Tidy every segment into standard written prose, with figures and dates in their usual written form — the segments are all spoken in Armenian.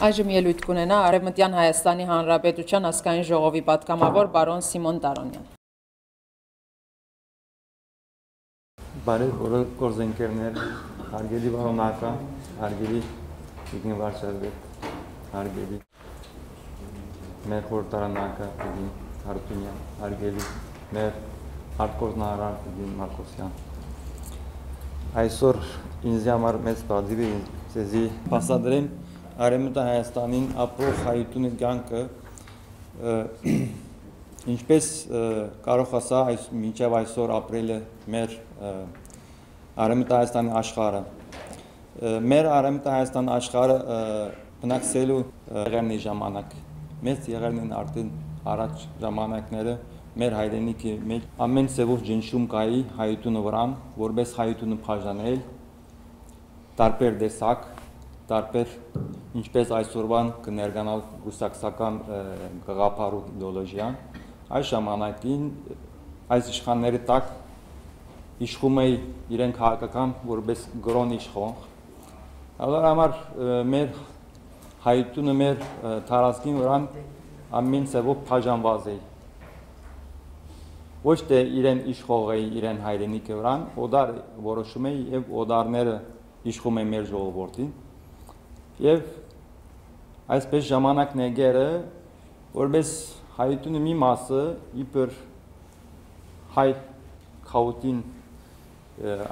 Այժմ ելույթ կունենա Արևմտյան Հայաստանի Հանրապետության Ազգային Ժողովի պատգամավոր Baron Simon Taronyan. Բարև գործընկերներ, հարգելի Baron ակա, հարգելի իգին վարչապետ, հարգելի մեր խորհրդարան ակա, իգին Հարությունյան, հարգելի մեր արտգործնարար իգին Մարկոսյան. Այսօր ինձ համար մեծ պատիվ է ձեզի փաստադրեմ Արևմտյան Հայաստանին ապրող հայրենի կյանքը ինչպես կարող ասա այս մինչև այսօր ապրել է մեր Արևմտյան Հայաստանի աշխարհը մեր Արևմտյան Հայաստանի աշխարհը բնակցելու եղերնի ժամանակ մեծ եղերնին արդեն առաջ ժամանակները մեր հայրենիքի մեջ ամեն ծևով ջնշում կայի հայրենի վրան որպես հայրենի բաժանել տարբեր դեսակ տարբեր ինչպես այսօրվան կներգանալ ռուսաքսական գաղափարու իդեոլոգիան այս ժամանակին այս իշխանների տակ իշխում է իրենք հակական որպես գրոն իշխող այլ համար մեր հայտունը մեր տարածքին վրան ամեն ծավալ բաժանված է ոչ թե իրեն իշխող է իրեն հայրենիքի վրան օդար որոշում է եւ օդարները իշխում են մեր ժողովրդին եւ այսպես ժամանակները որպես հայտունի մի մասը իբր հայ քաոտին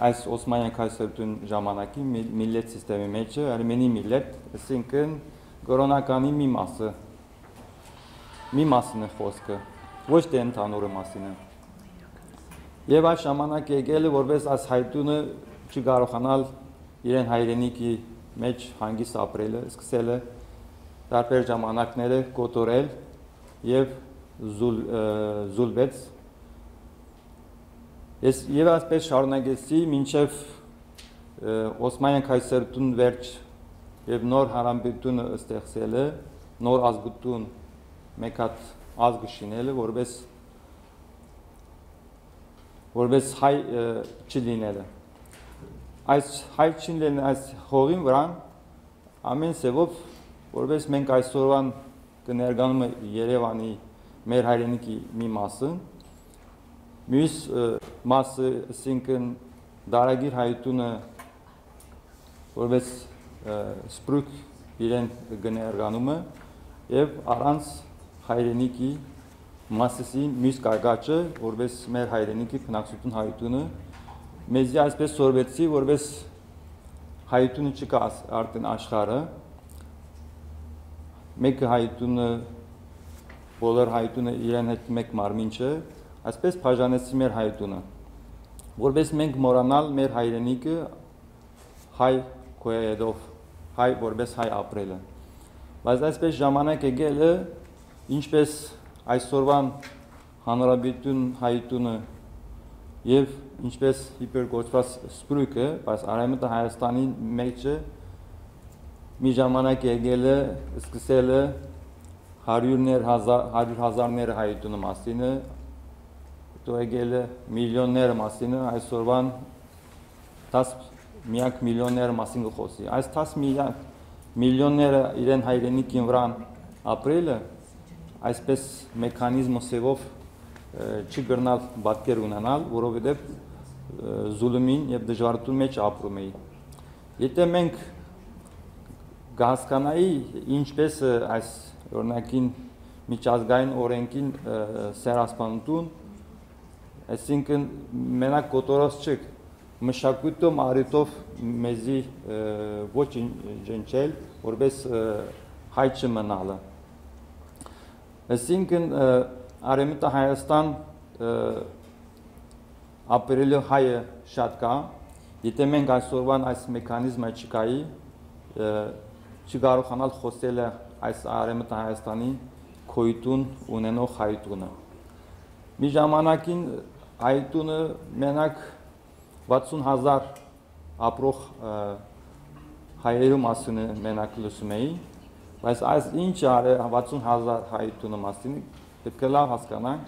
այս Օսմանյան կայսերություն ժամանակի միլլետ համակարգի մեջ արմենի միլլետ այսինքն կորոնականի մի մասն է խոսքը ոչ թե ընդհանուր մասին է եւ այս ժամանակ եկել որպես այս հայտունը չկարողանալ իրեն հայրենիքի մեջ հանգիստ ապրելը սկսել է տարբեր ժամանակները կոտորել եւ զուլվեց ես եւ այսպես շարունակեցի մինչեւ Օսմանյան կայսերություն վերջ եւ նոր հանրապետություն ստեղծելը նոր ազգություն մեկ հատ ազգ շինելը որպես հայ չլինելը Այս հայտնելն այս հողին վրան ամեն ծևով որպես մենք այսօրվան կներգանում Երևանի մեր հայրենիքի մի մասը մյուս մասը այսինքն դարագիր հայտունը որպես սպրուկ իրեն կներգանումը եւ առանց հայրենիքի մասսի մյուս կարգաճը որպես մեր հայրենիքի փնակցություն հայտունը Մեզի այսպես սորվեցի, որպես հայտունը չկա արդեն աշխարհը, մեկ հայտունը, բոլոր հայտունը իրեն հետ մեկ մարմին չէ, այսպես բաժանեցի մեր հայտունը, որպես մենք մոռանալ մեր հայրենիքը, հայ կոյեդով, հայ որպես հայ ապրելը, բայց այսպես ժամանակ եկել է, ինչպես այսօրվան հանրապետություն հայտունը Եվ ինչպես հիպերգործված սպրուկը, բայց Արևմտյան Հայաստանի մեջը մի ժամանակ եկել է սկսել է հարյուր հազարներ հայտնի մասինը, հետո եկել է միլիոններ մասինը, այսօրվան 10 միլիոններ մասին խոսի։ Այս 10 միլիոնները իրեն հայրենիքին վրան ապրելը այսպես մեխանիզմով չգրնալ բատկեր ունենալ, որովհետև զուլումին եւ դժվարության մեջ ապրում էի։ Եթե մենք հասկանայի ինչպես այս օրնակին միջազգային օրենքին սերասպանություն, այսինքն մենակ կոտորած չեք, մշակույթում արիտով մեզի ոչ ջնջել, որպես հայ չմնալը։ Այսինքն Արևմտյան Հայաստան ապրելու հայը շատ կա, եթե մենք այսօրվան այս մեխանիզմը չկայի, չկարողանալ խոսել այս Արևմտյան Հայաստանի գոյություն ունենող հայտունը։ Մի ժամանակին հայտունը մենակ 60,000 ապրող հայերու մասին մենակ լսում էի, բայց այս ինչ 60,000 հայտունը մասին Պետք է լավ հասկանանք,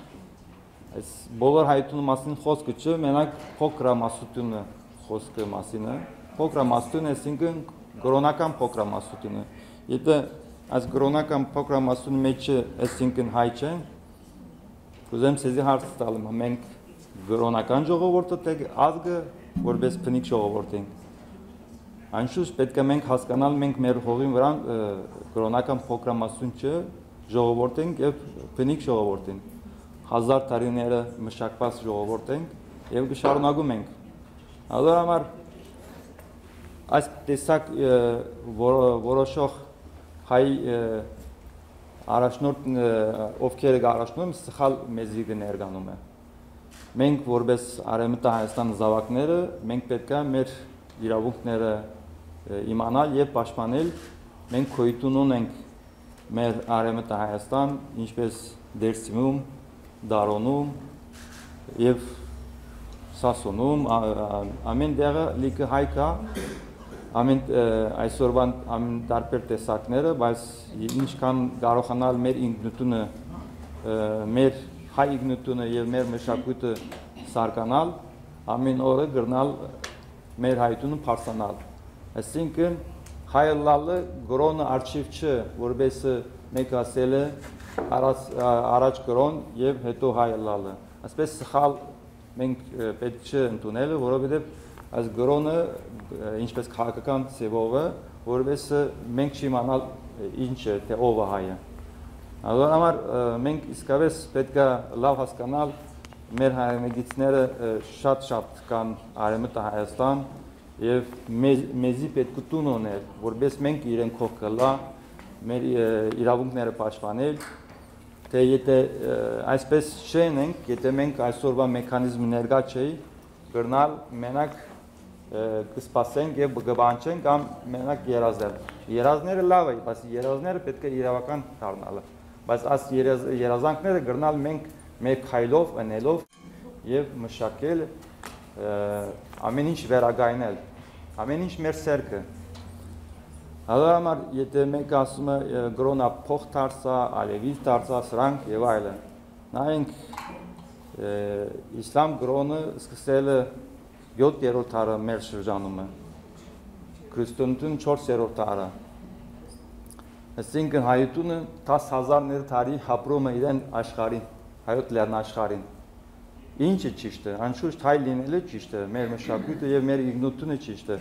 այս բոլոր հայտնի մասին խոսքը չէ, մենակ փոքրամասնությունը խոսքը մասին է, փոքրամասնությունը այսինքն կրոնական փոքրամասնությունը։ Եթե az Gronakam programasının meçi esinkin hayçen. Kuzem sizi harstalım. Menk Gronakan joğu vortotek azgı vorbes pnik joğu vorteng. Anşus petka menk haskanal menk mer hovin vran Gronakam programasının çi joğu vorteng ev pnik joğu vorteng. Hazar tarinere mşakpas joğu vorteng ev gşarunagum menk. Alor amar այս տեսակ որոշող հայ առաջնորդ ովքեր գարաշնում սխալ մեզի գներգանում է մենք որպես արևմտյան հայաստանի զավակները մենք պետք է մեր իրավունքները իմանալ եւ պաշտպանել մենք քույտուն ունենք մեր արևմտյան հայաստան ինչպես դերսիմում դարոնում եւ սասոնում ամեն դերը լիքը հայկա Amin aysorban amin darperte saknere, bas inşkan garohanal mer ignutunu mer hay ignutunu yev mer meşakutu sarkanal, amin orada gırnal mer haytunun parsanal. Esinkin hayırlalı gron arşivçi vurbesi mekaseli araç gron yev heto hayırlalı. Aspes sıxal menk petçi tuneli vurabidip az gronu ինչպես քաղաքական ծևով է որովհետեւ մենք չիմանալ ինչ է թե ով է հայը այլ համար մենք իսկապես պետք է լավ հասկանալ մեր հայրենակիցները շատ-շատ կան արևմտյան Հայաստան եւ մեզի պետք է տուն ուներ որովհետեւ մենք իրենք հոգալա մեր իրավունքները պաշտպանել թե եթե այսպես չենք եթե մենք այսօրվա մեխանիզմներ գա չէի գրնալ մենակ կսպասենք եւ գբանչենք կամ մենակ երազել երազները լավ է բայց երազները պետք է իրավական դառնալը բայց աս երազանքները գրնալ մենք մեկ քայլով անելով եւ մշակել ամեն ինչ վերագայնել ամեն ինչ մեր սերքը հալամար եթե մենք ասում է գրոնա փող դարձա ալևից դարձա սրանք եւ այլն նայենք իսլամ գրոնը սկսել է 7-րդ տարը մեր շրջանումը քրիստոնեություն 4-րդ տարը այսինքն հայությունը 10000-ներ տարի ապրում է իրեն աշխարհին հայոց լեռն աշխարհին ինչը ճիշտ է անշուշտ հայ լինելը ճիշտ է մեր մշակույթը եւ մեր իգնոտունը ճիշտ է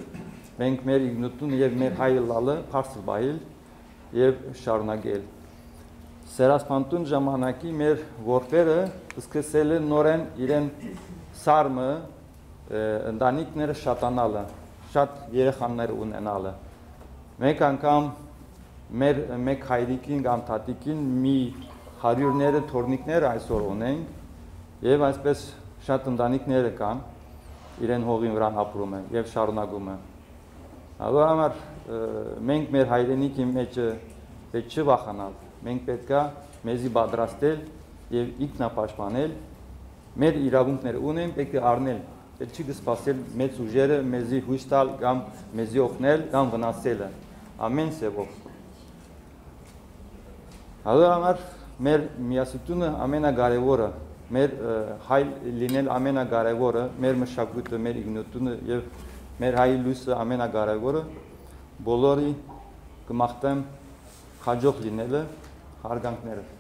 մենք մեր իգնոտունը եւ մեր հայլալը բարձր բայել եւ շարունակել Սերասպանտուն ժամանակի մեր ворթերը սկսել են նորեն իրեն սարմը ընտանիքները շատանալը, շատ երեխաներ ունենալը։ Մեկ անգամ մեր մեկ հայրիկին կամ տատիկին մի 100-ները թորնիկները այսօր ունեն եւ այսպես շատ ընտանիքները կան իրեն հողին վրա ապրում են եւ շարունակում են։ Այսօր մենք մեր հայրենիքի մեջ պետք չի վախանալ։ Մենք պետք է մեզի պատրաստել եւ ինքնապաշտպանել։ Մեր իրավունքները ունեն պետք է առնել Etçi gıspassel mezujer mezi huistal gam mezi oknel gam vnasel. Amen sevok. Adamlar mer miyasitun amena garevora mer hay linel amena garevora mer meşakut mer ignotun yev mer hay lus amena garevora bolori gmaktem hajok linel hargankner.